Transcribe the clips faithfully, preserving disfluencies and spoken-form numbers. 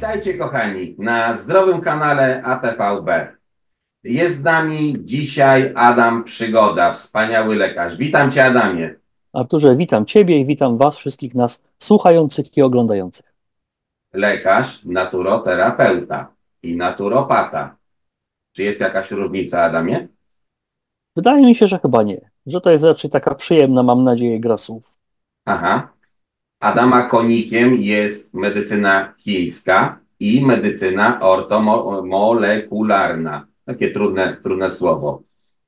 Witajcie kochani na zdrowym kanale A T V B. Jest z nami dzisiaj Adam Przygoda, wspaniały lekarz. Witam Cię, Adamie. Arturze, witam Ciebie i witam Was wszystkich nas słuchających i oglądających. Lekarz, naturoterapeuta i naturopata. Czy jest jakaś różnica, Adamie? Wydaje mi się, że chyba nie. Że to jest raczej taka przyjemna, mam nadzieję, gra słów. Aha. Adama konikiem jest medycyna chińska i medycyna ortomolekularna. Takie trudne, trudne słowo.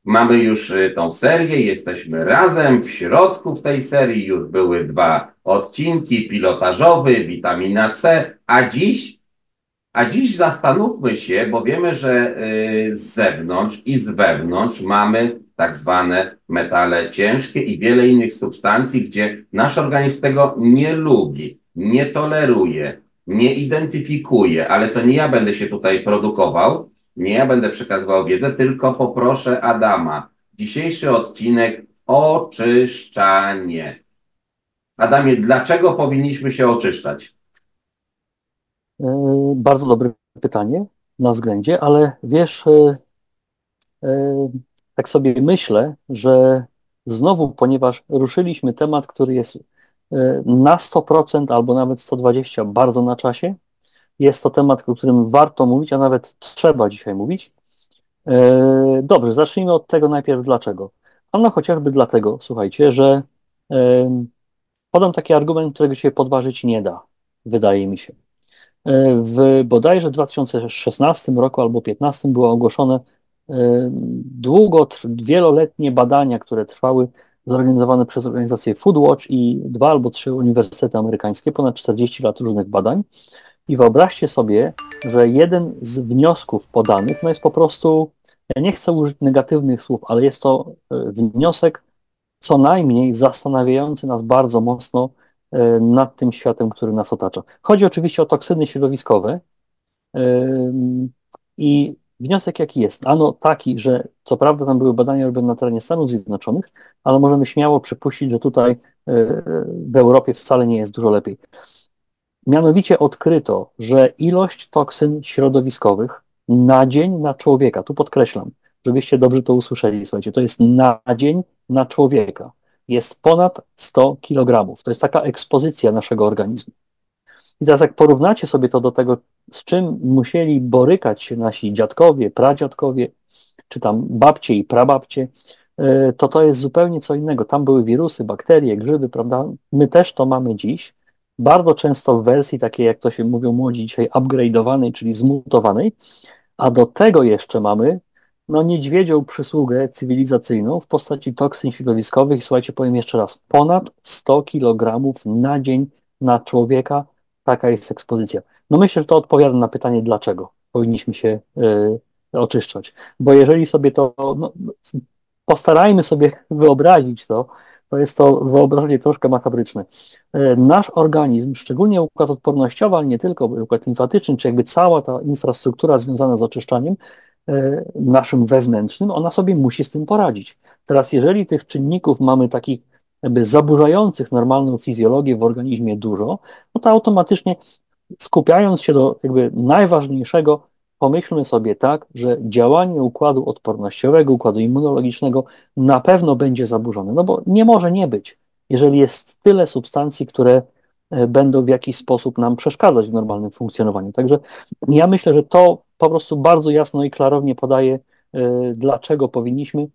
Mamy już tą serię, jesteśmy razem w środku w tej serii. Już były dwa odcinki, pilotażowy, witamina C. A dziś, a dziś zastanówmy się, bo wiemy, że z zewnątrz i z wewnątrz mamy tak zwane metale ciężkie i wiele innych substancji, gdzie nasz organizm tego nie lubi, nie toleruje, nie identyfikuje, ale to nie ja będę się tutaj produkował, nie ja będę przekazywał wiedzę, tylko poproszę Adama. Dzisiejszy odcinek: oczyszczanie. Adamie, dlaczego powinniśmy się oczyszczać? Yy, bardzo dobre pytanie na względzie, ale wiesz... Yy, yy... Tak sobie myślę, że znowu, ponieważ ruszyliśmy temat, który jest na sto procent albo nawet sto dwadzieścia procent bardzo na czasie, jest to temat, o którym warto mówić, a nawet trzeba dzisiaj mówić. Dobrze, zacznijmy od tego najpierw dlaczego. Ano chociażby dlatego, słuchajcie, że podam taki argument, którego się podważyć nie da, wydaje mi się. W bodajże dwa tysiące szesnastym roku albo dwa tysiące piętnastym było ogłoszone długo, wieloletnie badania, które trwały, zorganizowane przez organizację Foodwatch i dwa albo trzy uniwersytety amerykańskie, ponad czterdzieści lat różnych badań. I wyobraźcie sobie, że jeden z wniosków podanych, no jest po prostu, ja nie chcę użyć negatywnych słów, ale jest to wniosek co najmniej zastanawiający nas bardzo mocno nad tym światem, który nas otacza. Chodzi oczywiście o toksyny środowiskowe i wniosek jaki jest? Ano taki, że co prawda tam były badania robione na terenie Stanów Zjednoczonych, ale możemy śmiało przypuścić, że tutaj w Europie wcale nie jest dużo lepiej. Mianowicie odkryto, że ilość toksyn środowiskowych na dzień na człowieka, tu podkreślam, żebyście dobrze to usłyszeli, słuchajcie, to jest na dzień na człowieka, jest ponad sto kilogramów. To jest taka ekspozycja naszego organizmu. I teraz jak porównacie sobie to do tego, z czym musieli borykać się nasi dziadkowie, pradziadkowie, czy tam babcie i prababcie, to to jest zupełnie co innego. Tam były wirusy, bakterie, grzyby, prawda? My też to mamy dziś. Bardzo często w wersji takiej, jak to się mówią młodzi dzisiaj, upgrade'owanej, czyli zmutowanej. A do tego jeszcze mamy no niedźwiedzią przysługę cywilizacyjną w postaci toksyn środowiskowych. Słuchajcie, powiem jeszcze raz, ponad sto kilogramów na dzień na człowieka. Taka jest ekspozycja. No myślę, że to odpowiada na pytanie, dlaczego powinniśmy się y, oczyszczać. Bo jeżeli sobie to, no, postarajmy sobie wyobrazić to, to jest to wyobrażenie troszkę makabryczne. Y, nasz organizm, szczególnie układ odpornościowy, ale nie tylko, układ limfatyczny, czy jakby cała ta infrastruktura związana z oczyszczaniem y, naszym wewnętrznym, ona sobie musi z tym poradzić. Teraz jeżeli tych czynników mamy takich jakby zaburzających normalną fizjologię w organizmie dużo, no to automatycznie skupiając się do jakby najważniejszego, pomyślmy sobie tak, że działanie układu odpornościowego, układu immunologicznego na pewno będzie zaburzone, no bo nie może nie być, jeżeli jest tyle substancji, które będą w jakiś sposób nam przeszkadzać w normalnym funkcjonowaniu. Także ja myślę, że to po prostu bardzo jasno i klarownie podaje, dlaczego powinniśmy.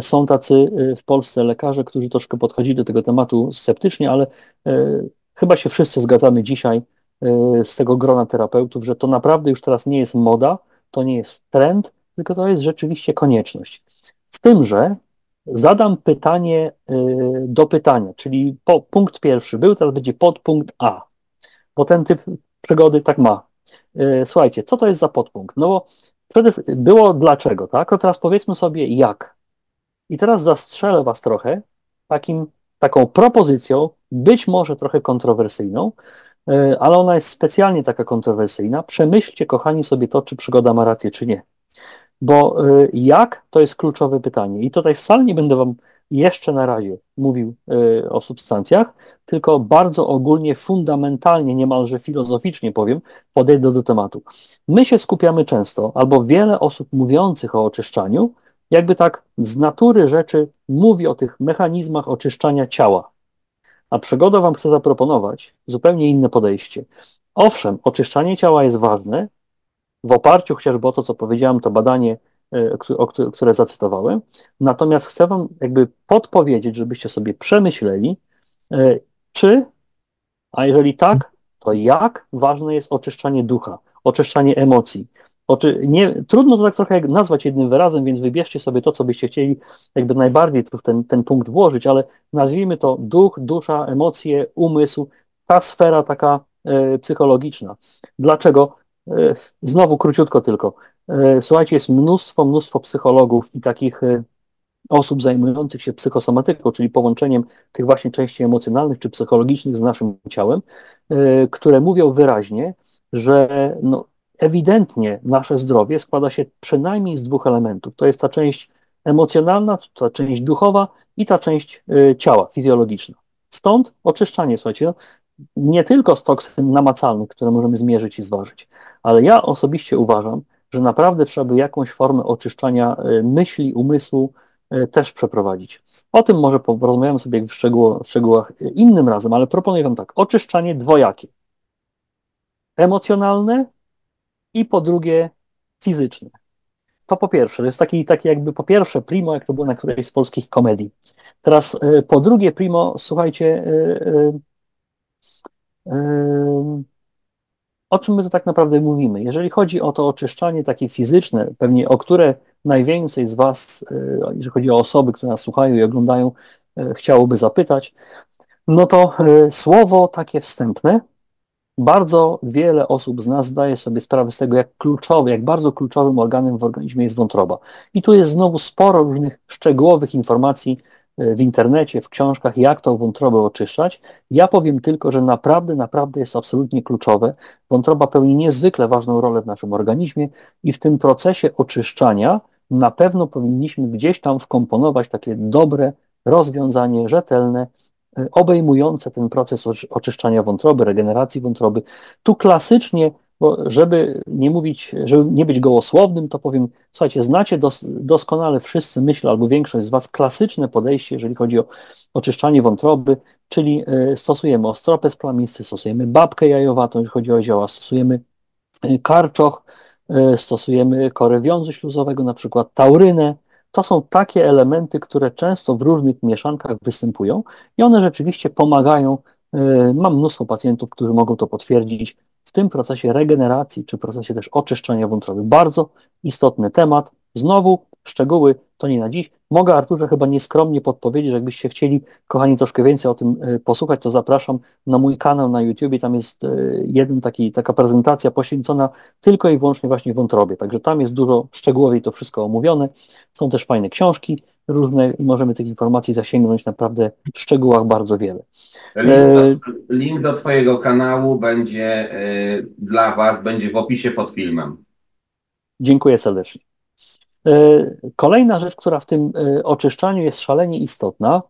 Są tacy w Polsce lekarze, którzy troszkę podchodzili do tego tematu sceptycznie, ale chyba się wszyscy zgadzamy dzisiaj z tego grona terapeutów, że to naprawdę już teraz nie jest moda, to nie jest trend, tylko to jest rzeczywiście konieczność. Z tym, że zadam pytanie do pytania, czyli po, punkt pierwszy był, teraz będzie podpunkt A, bo ten typ przygody tak ma. Słuchajcie, co to jest za podpunkt? No bo było dlaczego, tak? To teraz powiedzmy sobie jak. I teraz zastrzelę Was trochę takim, taką propozycją, być może trochę kontrowersyjną, ale ona jest specjalnie taka kontrowersyjna. Przemyślcie, kochani, sobie to, czy przygoda ma rację, czy nie. Bo jak, to jest kluczowe pytanie. I tutaj wcale nie będę Wam jeszcze na razie mówił y, o substancjach, tylko bardzo ogólnie, fundamentalnie, niemalże filozoficznie powiem, podejdę do tematu. My się skupiamy często, albo wiele osób mówiących o oczyszczaniu, jakby tak z natury rzeczy mówi o tych mechanizmach oczyszczania ciała. A Przygoda wam chce zaproponować zupełnie inne podejście. Owszem, oczyszczanie ciała jest ważne, w oparciu chociażby o to, co powiedziałem, to badanie, które zacytowałem. Natomiast chcę wam jakby podpowiedzieć, żebyście sobie przemyśleli, czy, a jeżeli tak, to jak ważne jest oczyszczanie ducha, oczyszczanie emocji. Oczy, nie, trudno to tak trochę jak nazwać jednym wyrazem, więc wybierzcie sobie to, co byście chcieli jakby najbardziej w ten, ten punkt włożyć, ale nazwijmy to duch, dusza, emocje, umysł, ta sfera taka e, psychologiczna. Dlaczego? E, znowu króciutko tylko. E, słuchajcie, jest mnóstwo, mnóstwo psychologów i takich e, osób zajmujących się psychosomatyką, czyli połączeniem tych właśnie części emocjonalnych czy psychologicznych z naszym ciałem, e, które mówią wyraźnie, że no, ewidentnie nasze zdrowie składa się przynajmniej z dwóch elementów. To jest ta część emocjonalna, ta część duchowa i ta część y, ciała, fizjologiczna. Stąd oczyszczanie, słuchajcie, no, nie tylko z toksyn namacalnych, które możemy zmierzyć i zważyć, ale ja osobiście uważam, że naprawdę trzeba by jakąś formę oczyszczania y, myśli, umysłu y, też przeprowadzić. O tym może porozmawiamy sobie w, szczegół, w szczegółach y, innym razem, ale proponuję wam tak, oczyszczanie dwojakie. Emocjonalne i po drugie fizyczne. To po pierwsze, to jest taki, taki jakby po pierwsze primo, jak to było na którejś z polskich komedii. Teraz y, po drugie primo, słuchajcie, y, y, y, o czym my tu tak naprawdę mówimy? Jeżeli chodzi o to oczyszczanie takie fizyczne, pewnie o które najwięcej z was, y, jeżeli chodzi o osoby, które nas słuchają i oglądają, y, chciałoby zapytać, no to y, słowo takie wstępne. Bardzo wiele osób z nas zdaje sobie sprawę z tego, jak kluczowy, jak bardzo kluczowym organem w organizmie jest wątroba. I tu jest znowu sporo różnych szczegółowych informacji w internecie, w książkach, jak tą wątrobę oczyszczać. Ja powiem tylko, że naprawdę, naprawdę jest to absolutnie kluczowe. Wątroba pełni niezwykle ważną rolę w naszym organizmie i w tym procesie oczyszczania na pewno powinniśmy gdzieś tam wkomponować takie dobre rozwiązanie, rzetelne, obejmujące ten proces oczyszczania wątroby, regeneracji wątroby. Tu klasycznie, bo żeby nie mówić, żeby nie być gołosłownym, to powiem, słuchajcie, znacie dos, doskonale wszyscy, myślę, albo większość z was, klasyczne podejście, jeżeli chodzi o oczyszczanie wątroby, czyli y, stosujemy ostropest plamisty, stosujemy babkę jajowatą, jeżeli chodzi o zioła, stosujemy y, karczoch, y, stosujemy korę wiązu śluzowego, na przykład taurynę. To są takie elementy, które często w różnych mieszankach występują i one rzeczywiście pomagają, mam mnóstwo pacjentów, którzy mogą to potwierdzić, w tym procesie regeneracji, czy procesie też oczyszczania wątroby. Bardzo istotny temat. Znowu szczegóły to nie na dziś. Mogę, Arturze, chyba nieskromnie podpowiedzieć, jakbyście chcieli, kochani, troszkę więcej o tym posłuchać, to zapraszam na mój kanał na YouTubie. Tam jest jeden taki, taka prezentacja poświęcona tylko i wyłącznie właśnie wątrobie. Także tam jest dużo szczegółowiej to wszystko omówione. Są też fajne książki różne i możemy tych informacji zasięgnąć naprawdę w szczegółach bardzo wiele. Link do, link do twojego kanału będzie yy, dla was, będzie w opisie pod filmem. Dziękuję serdecznie. Kolejna rzecz, która w tym oczyszczaniu jest szalenie istotna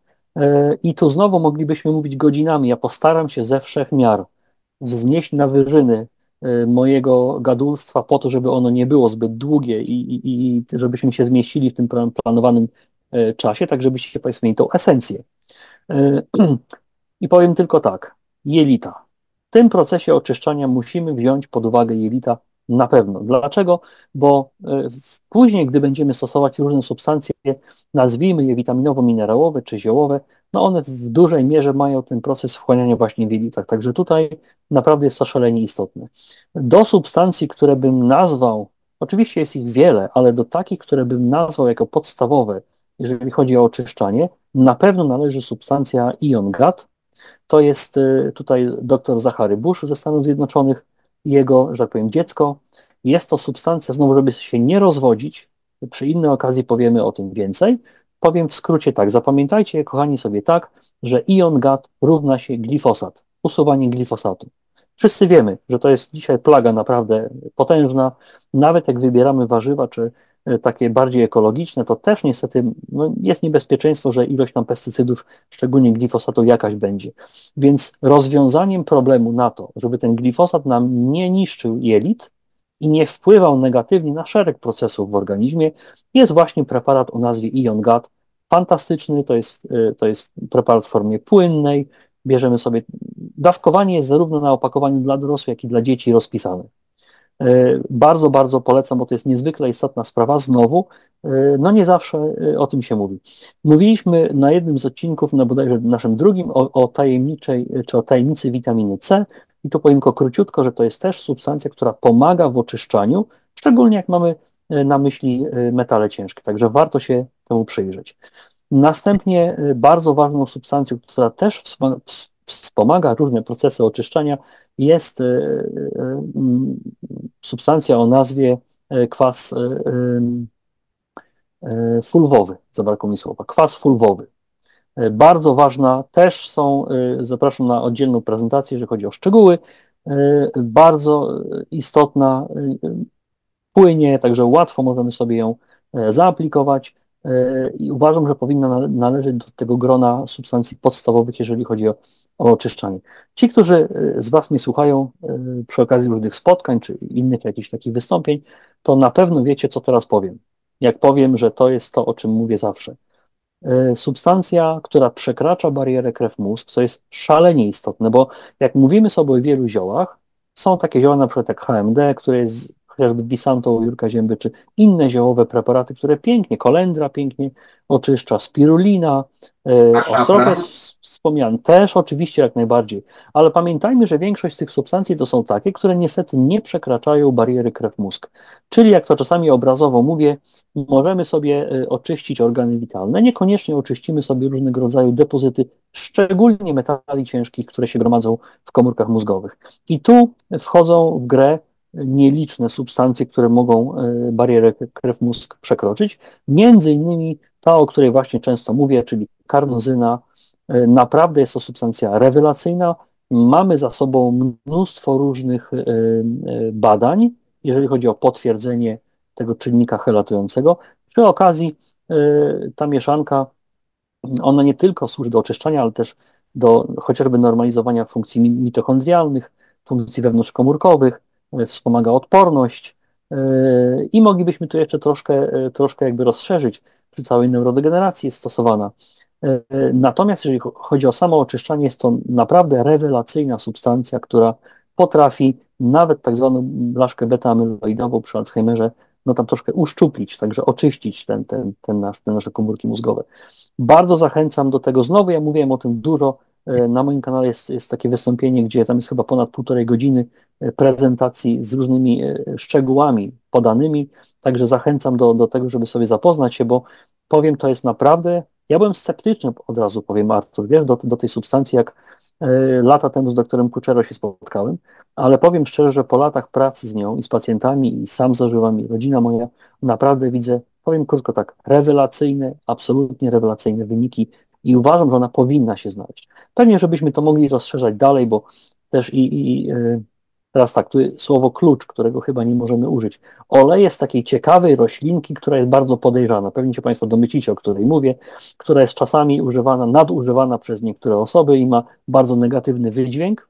i tu znowu moglibyśmy mówić godzinami, ja postaram się ze wszech miar wznieść na wyżyny mojego gadulstwa po to, żeby ono nie było zbyt długie i, i, i żebyśmy się zmieścili w tym planowanym czasie, tak żebyście Państwo mieli tą esencję. I powiem tylko tak, jelita. W tym procesie oczyszczania musimy wziąć pod uwagę jelita. Na pewno. Dlaczego? Bo później, gdy będziemy stosować różne substancje, nazwijmy je witaminowo-minerałowe czy ziołowe, no one w dużej mierze mają ten proces wchłaniania właśnie w jelitach. Także tutaj naprawdę jest to szalenie istotne. Do substancji, które bym nazwał, oczywiście jest ich wiele, ale do takich, które bym nazwał jako podstawowe, jeżeli chodzi o oczyszczanie, na pewno należy substancja I O N Gut. To jest tutaj dr Zachary Bush ze Stanów Zjednoczonych, jego, że tak powiem, dziecko. Jest to substancja, znowu, żeby się nie rozwodzić, przy innej okazji powiemy o tym więcej. Powiem w skrócie tak, zapamiętajcie, kochani, sobie tak, że I O N Gut równa się glifosat, usuwanie glifosatu. Wszyscy wiemy, że to jest dzisiaj plaga naprawdę potężna, nawet jak wybieramy warzywa czy takie bardziej ekologiczne, to też niestety no, jest niebezpieczeństwo, że ilość tam pestycydów, szczególnie glifosatu, jakaś będzie. Więc rozwiązaniem problemu na to, żeby ten glifosat nam nie niszczył jelit i nie wpływał negatywnie na szereg procesów w organizmie, jest właśnie preparat o nazwie I O N Gut. Fantastyczny, to jest, to jest preparat w formie płynnej. Bierzemy sobie, dawkowanie jest zarówno na opakowaniu dla dorosłych, jak i dla dzieci rozpisane. Bardzo, bardzo polecam, bo to jest niezwykle istotna sprawa. Znowu, no nie zawsze o tym się mówi. Mówiliśmy na jednym z odcinków, no bodajże naszym drugim, o, o tajemniczej, czy o tajemnicy witaminy C. I tu powiem tylko króciutko, że to jest też substancja, która pomaga w oczyszczaniu, szczególnie jak mamy na myśli metale ciężkie. Także warto się temu przyjrzeć. Następnie bardzo ważną substancją, która też wspomaga różne procesy oczyszczania, jest substancja o nazwie kwas fulwowy. Zabrakło mi słowa. Kwas fulwowy. Bardzo ważna też są, zapraszam na oddzielną prezentację, jeżeli chodzi o szczegóły, bardzo istotna, płynie, także łatwo możemy sobie ją zaaplikować i uważam, że powinna należeć do tego grona substancji podstawowych, jeżeli chodzi o, o oczyszczanie. Ci, którzy z Was mnie słuchają przy okazji różnych spotkań czy innych jakichś takich wystąpień, to na pewno wiecie, co teraz powiem. Jak powiem, że to jest to, o czym mówię zawsze. Substancja, która przekracza barierę krew-mózg, to jest szalenie istotne, bo jak mówimy sobie o wielu ziołach, są takie zioła na przykład jak H M D, które jest chociażby Wisanto u Jurka Zięby, czy inne ziołowe preparaty, które pięknie, kolendra pięknie oczyszcza, spirulina, e, ostropest wspomniany, też oczywiście jak najbardziej, ale pamiętajmy, że większość z tych substancji to są takie, które niestety nie przekraczają bariery krew-mózg. Czyli jak to czasami obrazowo mówię, możemy sobie oczyścić organy witalne, niekoniecznie oczyścimy sobie różnego rodzaju depozyty, szczególnie metali ciężkich, które się gromadzą w komórkach mózgowych. I tu wchodzą w grę nieliczne substancje, które mogą barierę krew-mózg przekroczyć. Między innymi ta, o której właśnie często mówię, czyli karnozyna. Naprawdę jest to substancja rewelacyjna. Mamy za sobą mnóstwo różnych badań, jeżeli chodzi o potwierdzenie tego czynnika chelatującego. Przy okazji ta mieszanka, ona nie tylko służy do oczyszczania, ale też do chociażby normalizowania funkcji mitochondrialnych, funkcji wewnątrzkomórkowych, wspomaga odporność i moglibyśmy tu jeszcze troszkę, troszkę jakby rozszerzyć, przy całej neurodegeneracji jest stosowana. Natomiast jeżeli chodzi o samo oczyszczanie, jest to naprawdę rewelacyjna substancja, która potrafi nawet tak zwaną blaszkę beta-amyloidową przy Alzheimerze no tam troszkę uszczuplić, także oczyścić ten, ten, ten nasz, te nasze komórki mózgowe. Bardzo zachęcam do tego. Znowu ja mówiłem o tym dużo. Na moim kanale jest, jest takie wystąpienie, gdzie tam jest chyba ponad półtorej godziny prezentacji z różnymi szczegółami podanymi, także zachęcam do, do tego, żeby sobie zapoznać się, bo powiem, to jest naprawdę, ja byłem sceptyczny, od razu powiem, Artur, wiesz, do, do tej substancji, jak y, lata temu z doktorem Kuczero się spotkałem, ale powiem szczerze, że po latach pracy z nią i z pacjentami i sam zażywam, i rodzina moja, naprawdę widzę, powiem krótko tak, rewelacyjne, absolutnie rewelacyjne wyniki. I uważam, że ona powinna się znaleźć. Pewnie, żebyśmy to mogli rozszerzać dalej, bo też i, i teraz tak, tu słowo klucz, którego chyba nie możemy użyć. Oleje z takiej ciekawej roślinki, która jest bardzo podejrzana. Pewnie się Państwo domyślicie, o której mówię, która jest czasami używana, nadużywana przez niektóre osoby i ma bardzo negatywny wydźwięk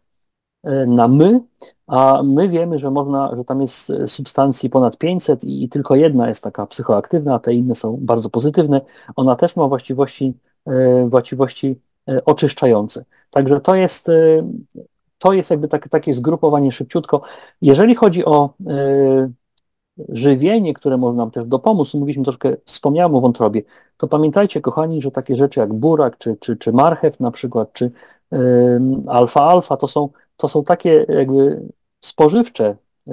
na my, a my wiemy, że można, że tam jest substancji ponad pięćset i tylko jedna jest taka psychoaktywna, a te inne są bardzo pozytywne. Ona też ma właściwości właściwości oczyszczające. Także to jest, to jest jakby takie, takie zgrupowanie szybciutko. Jeżeli chodzi o y, żywienie, które może nam też dopomóc, mówiliśmy troszkę, wspomniałem o wątrobie, to pamiętajcie, kochani, że takie rzeczy jak burak, czy, czy, czy marchew na przykład, czy y, alfa-alfa, to są, to są takie jakby spożywcze y,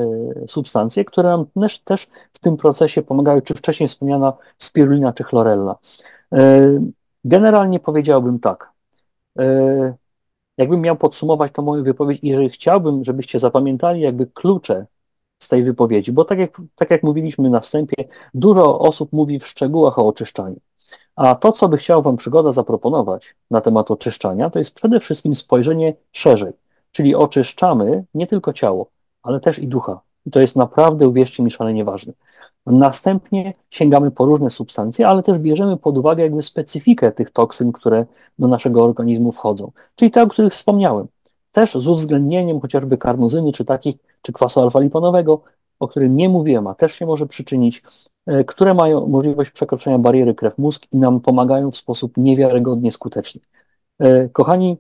substancje, które nam też, też w tym procesie pomagają, czy wcześniej wspomniana spirulina, czy chlorella. Y, Generalnie powiedziałbym tak, jakbym miał podsumować tą moją wypowiedź, jeżeli chciałbym, żebyście zapamiętali jakby klucze z tej wypowiedzi, bo tak jak, tak jak mówiliśmy na wstępie, dużo osób mówi w szczegółach o oczyszczaniu, a to, co by chciał Wam Przygoda zaproponować na temat oczyszczania, to jest przede wszystkim spojrzenie szerzej, czyli oczyszczamy nie tylko ciało, ale też i ducha, I to jest naprawdę, uwierzcie mi, szalenie ważne. Następnie sięgamy po różne substancje, ale też bierzemy pod uwagę jakby specyfikę tych toksyn, które do naszego organizmu wchodzą. Czyli te, o których wspomniałem. Też z uwzględnieniem chociażby karnozyny, czy takich, czy kwasu alfa-liponowego, o którym nie mówiłem, a też się może przyczynić, które mają możliwość przekroczenia bariery krew-mózg i nam pomagają w sposób niewiarygodnie skuteczny. Kochani,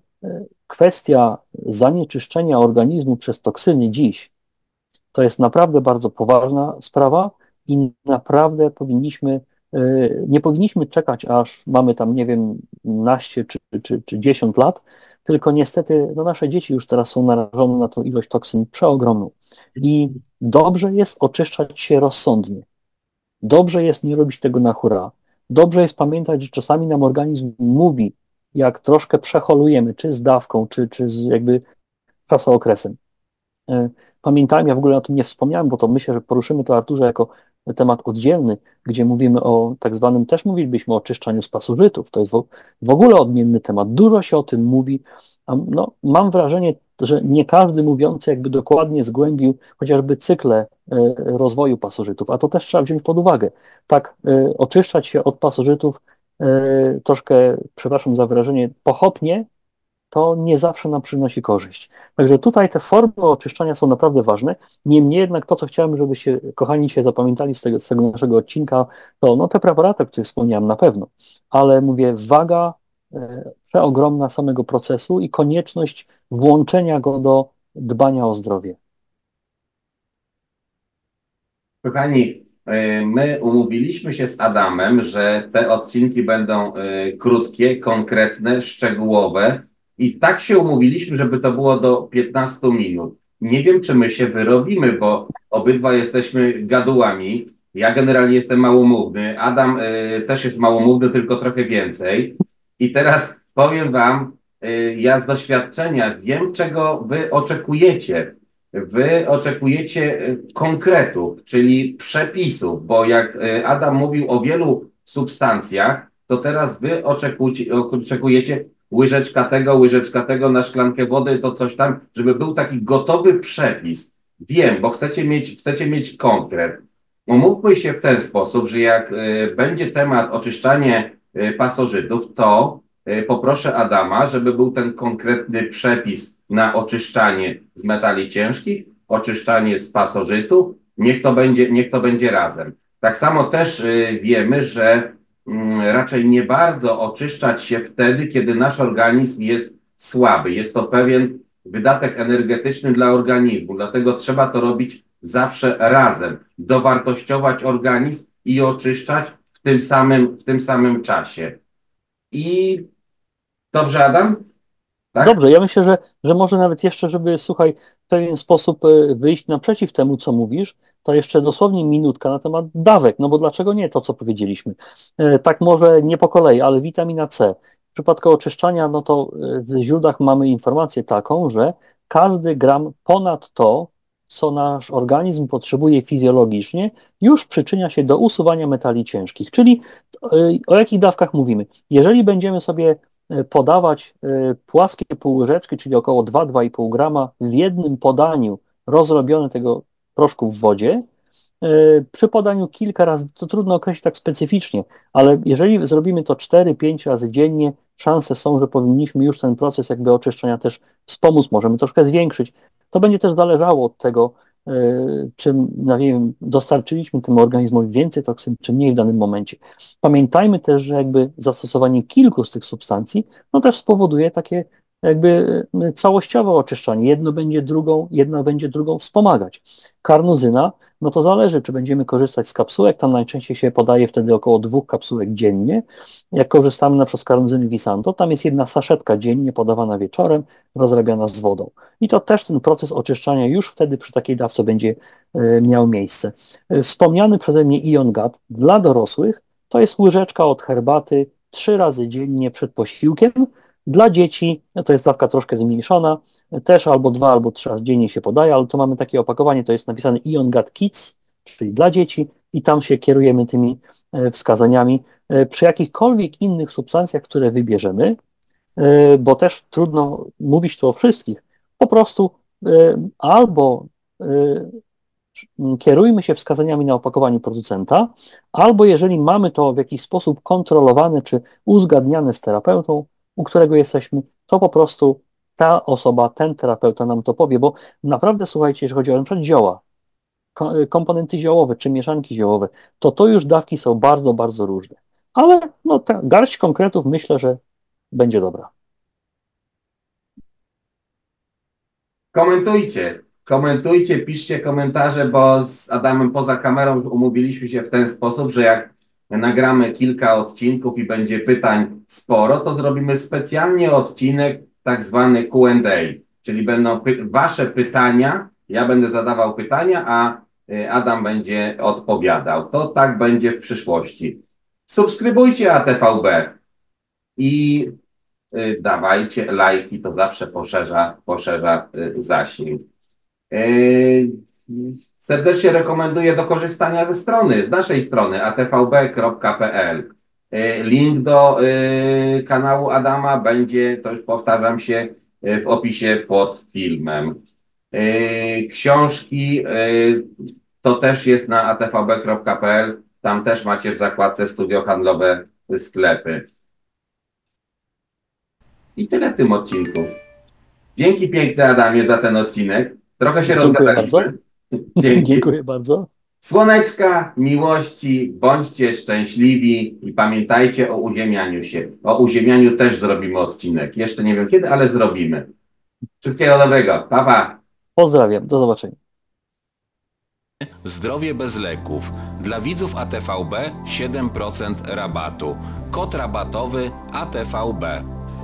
kwestia zanieczyszczenia organizmu przez toksyny dziś to jest naprawdę bardzo poważna sprawa i naprawdę powinniśmy, nie powinniśmy czekać, aż mamy tam, nie wiem, naście czy, czy, czy dziesięć lat, tylko niestety no nasze dzieci już teraz są narażone na tą ilość toksyn przeogromną. I dobrze jest oczyszczać się rozsądnie. Dobrze jest nie robić tego na hura. Dobrze jest pamiętać, że czasami nam organizm mówi, jak troszkę przeholujemy, czy z dawką, czy, czy z jakby czasookresem. Pamiętajmy, ja w ogóle o tym nie wspomniałem, bo to myślę, że poruszymy to, Arturze, jako temat oddzielny, gdzie mówimy o tak zwanym, też mówilibyśmy o czyszczaniu z pasożytów. To jest w ogóle odmienny temat. Dużo się o tym mówi. No, mam wrażenie, że nie każdy mówiący jakby dokładnie zgłębił chociażby cykle rozwoju pasożytów, a to też trzeba wziąć pod uwagę. Tak, oczyszczać się od pasożytów troszkę, przepraszam za wyrażenie, pochopnie, to nie zawsze nam przynosi korzyść. Także tutaj te formy oczyszczania są naprawdę ważne. Niemniej jednak to, co chciałem, żebyście, kochani, się zapamiętali z tego, z tego naszego odcinka, to no, te preparaty, o których wspomniałem, na pewno. Ale mówię, waga e, przeogromna samego procesu i konieczność włączenia go do dbania o zdrowie. Kochani, my umówiliśmy się z Adamem, że te odcinki będą y, krótkie, konkretne, szczegółowe. I tak się umówiliśmy, żeby to było do piętnastu minut. Nie wiem, czy my się wyrobimy, bo obydwa jesteśmy gadułami. Ja generalnie jestem małomówny. Adam y, też jest małomówny, tylko trochę więcej. I teraz powiem wam, y, ja z doświadczenia wiem, czego wy oczekujecie. Wy oczekujecie konkretów, czyli przepisów, bo jak Adam mówił o wielu substancjach, to teraz wy oczekujecie, oczekujecie łyżeczka tego, łyżeczka tego, na szklankę wody, to coś tam, żeby był taki gotowy przepis. Wiem, bo chcecie mieć, chcecie mieć konkret. Umówmy się w ten sposób, że jak będzie temat oczyszczanie pasożytów, to poproszę Adama, żeby był ten konkretny przepis na oczyszczanie z metali ciężkich, oczyszczanie z pasożytów, niech to będzie, niech to będzie razem. Tak samo też y, wiemy, że y, raczej nie bardzo oczyszczać się wtedy, kiedy nasz organizm jest słaby. Jest to pewien wydatek energetyczny dla organizmu, dlatego trzeba to robić zawsze razem, dowartościować organizm i oczyszczać w tym samym, w tym samym czasie. I dobrze, Adam? Tak? Dobrze, ja myślę, że, że może nawet jeszcze, żeby, słuchaj, w pewien sposób wyjść naprzeciw temu, co mówisz, to jeszcze dosłownie minutka na temat dawek, no bo dlaczego nie to, co powiedzieliśmy? Tak może nie po kolei, ale witamina C. W przypadku oczyszczania, no to w źródłach mamy informację taką, że każdy gram ponad to, co nasz organizm potrzebuje fizjologicznie, już przyczynia się do usuwania metali ciężkich. Czyli o jakich dawkach mówimy? Jeżeli będziemy sobie podawać płaskie półłyżeczki, czyli około dwa do dwóch i pół grama w jednym podaniu rozrobione tego proszku w wodzie. Przy podaniu kilka razy, to trudno określić tak specyficznie, ale jeżeli zrobimy to cztery do pięciu razy dziennie, szanse są, że powinniśmy już ten proces jakby oczyszczenia też wspomóc, możemy troszkę zwiększyć. To będzie też zależało od tego, czym, no wiem, dostarczyliśmy tym organizmowi więcej toksyn, czy mniej w danym momencie. Pamiętajmy też, że jakby zastosowanie kilku z tych substancji, no też spowoduje takie jakby całościowe oczyszczanie. Jedno będzie drugą, jedna będzie drugą wspomagać. Karnozyna, no to zależy, czy będziemy korzystać z kapsułek, tam najczęściej się podaje wtedy około dwóch kapsułek dziennie. Jak korzystamy na przykład z karnozyny Wisanto, tam jest jedna saszetka dziennie podawana wieczorem, rozrabiana z wodą. I to też ten proces oczyszczania już wtedy przy takiej dawce będzie y, miał miejsce. Wspomniany przeze mnie ION-Gut dla dorosłych to jest łyżeczka od herbaty trzy razy dziennie przed posiłkiem. Dla dzieci to jest dawka troszkę zmniejszona, też albo dwa, albo trzy razy dziennie się podaje, ale tu mamy takie opakowanie, to jest napisane ION-Gut Kids, czyli dla dzieci i tam się kierujemy tymi wskazaniami. Przy jakichkolwiek innych substancjach, które wybierzemy, bo też trudno mówić tu o wszystkich, po prostu albo kierujmy się wskazaniami na opakowaniu producenta, albo jeżeli mamy to w jakiś sposób kontrolowane czy uzgadniane z terapeutą, u którego jesteśmy, to po prostu ta osoba, ten terapeuta nam to powie, bo naprawdę, słuchajcie, jeżeli chodzi o np. zioła, komponenty ziołowe czy mieszanki ziołowe, to to już dawki są bardzo, bardzo różne. Ale no, ta garść konkretów myślę, że będzie dobra. Komentujcie, komentujcie, piszcie komentarze, bo z Adamem poza kamerą umówiliśmy się w ten sposób, że jak nagramy kilka odcinków i będzie pytań sporo, to zrobimy specjalnie odcinek tak zwany Q and A, czyli będą py- wasze pytania, ja będę zadawał pytania, a Adam będzie odpowiadał. To tak będzie w przyszłości. Subskrybujcie A T V B i dawajcie lajki, to zawsze poszerza, poszerza zasięg. Serdecznie rekomenduję do korzystania ze strony, z naszej strony a t v b kropka p l. Link do kanału Adama będzie, to już powtarzam się, w opisie pod filmem. Książki to też jest na a t v b kropka p l, tam też macie w zakładce studio handlowe sklepy. I tyle w tym odcinku. Dzięki piękny Adamie za ten odcinek. Trochę się rozgadaliśmy. Dzięki. Dziękuję bardzo. Słoneczka, miłości, bądźcie szczęśliwi i pamiętajcie o uziemianiu się. O uziemianiu też zrobimy odcinek. Jeszcze nie wiem kiedy, ale zrobimy. Wszystkiego dobrego. Pa, pa. Pozdrawiam. Do zobaczenia. Zdrowie bez leków. Dla widzów A T V B siedem procent rabatu. Kod rabatowy A T V B.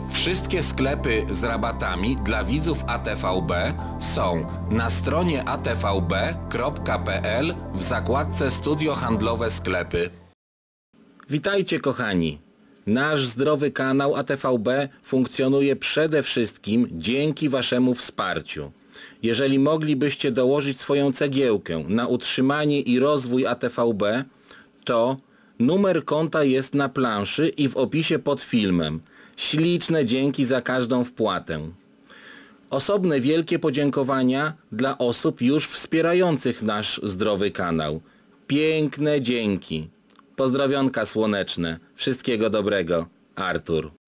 Wszystkie sklepy z rabatami dla widzów A T V B są na stronie a t v b kropka p l w zakładce Studio Handlowe Sklepy. Witajcie kochani! Nasz zdrowy kanał A T V B funkcjonuje przede wszystkim dzięki waszemu wsparciu. Jeżeli moglibyście dołożyć swoją cegiełkę na utrzymanie i rozwój A T V B, to numer konta jest na planszy i w opisie pod filmem. Śliczne dzięki za każdą wpłatę. Osobne wielkie podziękowania dla osób już wspierających nasz zdrowy kanał. Piękne dzięki. Pozdrowionka słoneczne. Wszystkiego dobrego. Artur.